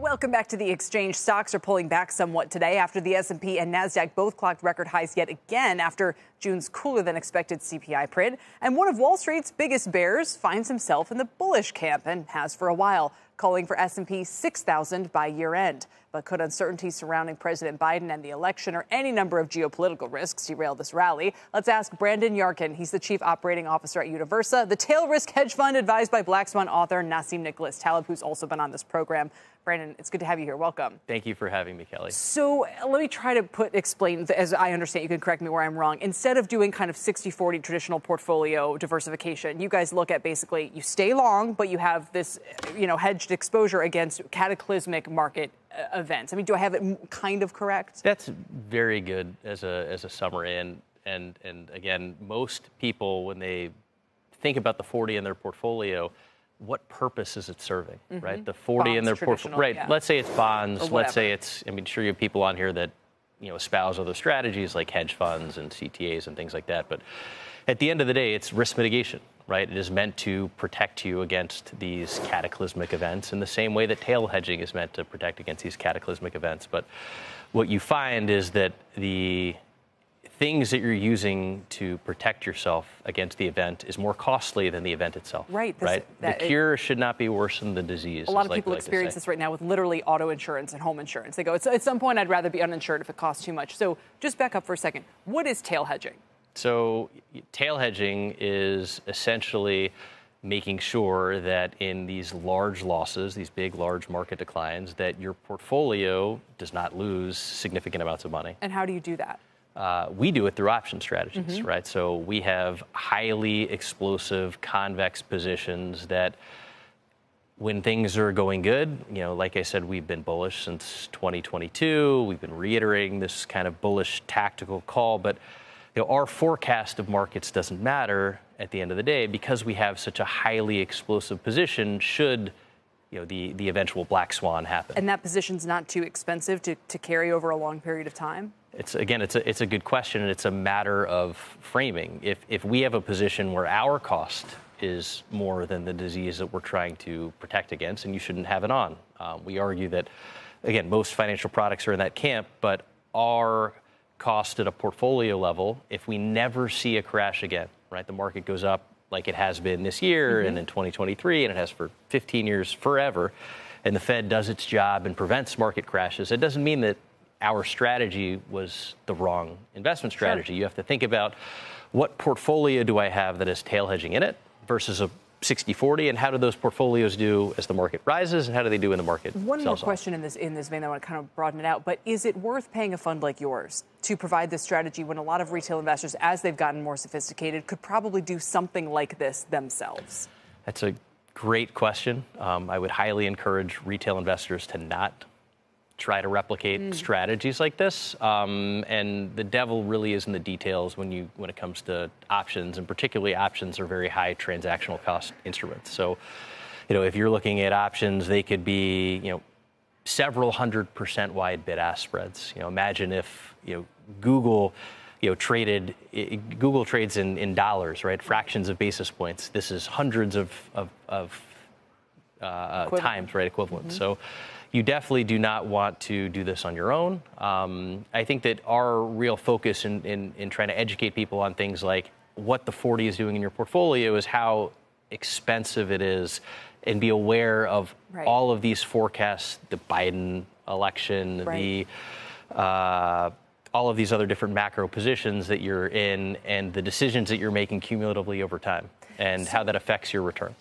Welcome back to the exchange. Stocks are pulling back somewhat today after the S&P and Nasdaq both clocked record highs yet again after June's cooler-than-expected CPI print. And one of Wall Street's biggest bears finds himself in the bullish camp and has for a while, calling for S&P 6,000 by year-end. But could uncertainty surrounding President Biden and the election or any number of geopolitical risks derail this rally? Let's ask Brandon Yarckin. He's the chief operating officer at Universa, the tail risk hedge fund advised by Black Swan author Nassim Nicholas Taleb, who's also been on this program. Brandon, it's good to have you here. Welcome. Thank you for having me, Kelly. So let me try to explain, as I understand, you can correct me where I'm wrong. Instead of doing kind of 60-40 traditional portfolio diversification, you guys look at basically you stay long, but you have this, hedged exposure against cataclysmic market events. I mean, do I have it kind of correct? That's very good as a summary. And again, most people, when they think about the 40 in their portfolio, what purpose is it serving, right? The 40 bonds in their portfolio, right? Yeah. Let's say it's bonds. Let's say it's, I mean, sure, you have people on here that, espouse other strategies like hedge funds and CTAs and things like that. But at the end of the day, it's risk mitigation, right? It is meant to protect you against these cataclysmic events in the same way that tail hedging is meant to protect against these cataclysmic events. But what you find is that the things that you're using to protect yourself against the event is more costly than the event itself. Right. The cure should not be worse than the disease. A lot of people experience this right now with literally auto insurance and home insurance. They go, at some point, I'd rather be uninsured if it costs too much. So just back up for a second. What is tail hedging? So tail hedging is essentially making sure that in these large losses, these big, large market declines, that your portfolio does not lose significant amounts of money. And how do you do that? We do it through option strategies, right? So we have highly explosive convex positions that when things are going good, like I said, we've been bullish since 2022. We've been reiterating this kind of bullish tactical call, but our forecast of markets doesn't matter at the end of the day because we have such a highly explosive position should the eventual black swan happen. And that position's not too expensive to carry over a long period of time? It's a good question, and it's a matter of framing. If we have a position where our cost is more than the disease that we're trying to protect against, and you shouldn't have it on. We argue that, again, most financial products are in that camp, but our cost at a portfolio level, if we never see a crash again, right, the market goes up like it has been this year and in 2023, and it has for 15 years forever, and the Fed does its job and prevents market crashes, it doesn't mean that our strategy was the wrong investment strategy. Sure. You have to think about what portfolio do I have that has tail hedging in it versus a 60-40, and how do those portfolios do as the market rises, and how do they do when the market sells off? One more question in this vein, I want to kind of broaden it out, but is it worth paying a fund like yours to provide this strategy when a lot of retail investors, as they've gotten more sophisticated, could probably do something like this themselves? That's a great question. I would highly encourage retail investors to not try to replicate strategies like this, and the devil really is in the details when it comes to options, and particularly options are very high transactional cost instruments. So, if you're looking at options, they could be several 100% wide bid-ask spreads. Imagine if Google trades in dollars, right? Fractions of basis points. This is hundreds of times, right? Equivalent. So. You definitely do not want to do this on your own. I think that our real focus in trying to educate people on things like what the 40 is doing in your portfolio is how expensive it is, and be aware of all of these forecasts, the Biden election, all of these other different macro positions that you're in, and the decisions that you're making cumulatively over time, and how that affects your return.